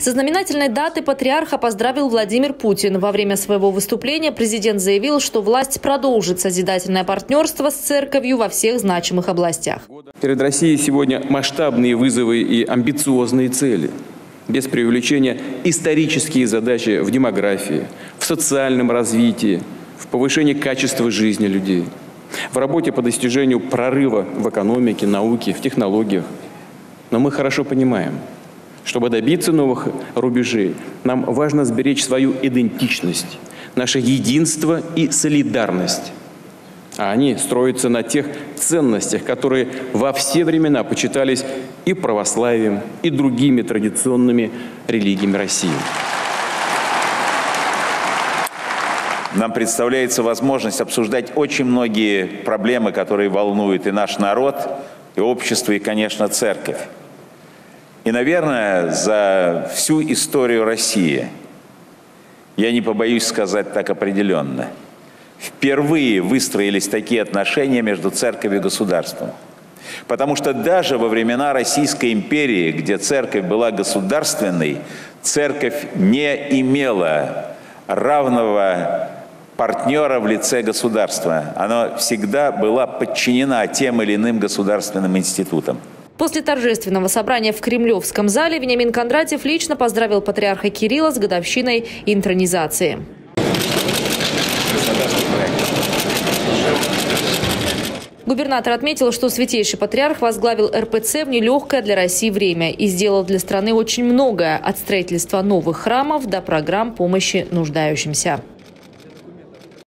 Со знаменательной даты патриарха поздравил Владимир Путин. Во время своего выступления президент заявил, что власть продолжит созидательное партнерство с церковью во всех значимых областях. Перед Россией сегодня масштабные вызовы и амбициозные цели. Без преувеличения исторические задачи в демографии, в социальном развитии, в повышении качества жизни людей, в работе по достижению прорыва в экономике, науке, в технологиях. Но мы хорошо понимаем, чтобы добиться новых рубежей, нам важно сберечь свою идентичность, наше единство и солидарность. А они строятся на тех ценностях, которые во все времена почитались и православием, и другими традиционными религиями России. Нам представляется возможность обсуждать очень многие проблемы, которые волнуют и наш народ, и общество, и, конечно, церковь. И, наверное, за всю историю России, я не побоюсь сказать так определенно, впервые выстроились такие отношения между церковью и государством. Потому что даже во времена Российской империи, где церковь была государственной, церковь не имела равного партнера в лице государства. Она всегда была подчинена тем или иным государственным институтам. После торжественного собрания в Кремлевском зале Вениамин Кондратьев лично поздравил патриарха Кирилла с годовщиной интронизации. Губернатор отметил, что святейший патриарх возглавил РПЦ в нелегкое для России время и сделал для страны очень многое – от строительства новых храмов до программ помощи нуждающимся.